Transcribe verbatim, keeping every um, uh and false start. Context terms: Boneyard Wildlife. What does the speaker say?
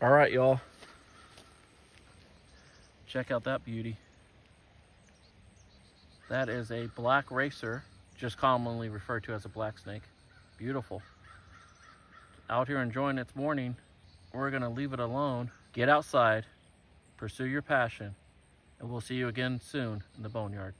All right, y'all. Check out that beauty. That is a black racer, just commonly referred to as a black snake. Beautiful. Out here enjoying its morning. We're gonna leave it alone. Get outside, pursue your passion, and we'll see you again soon in the boneyard.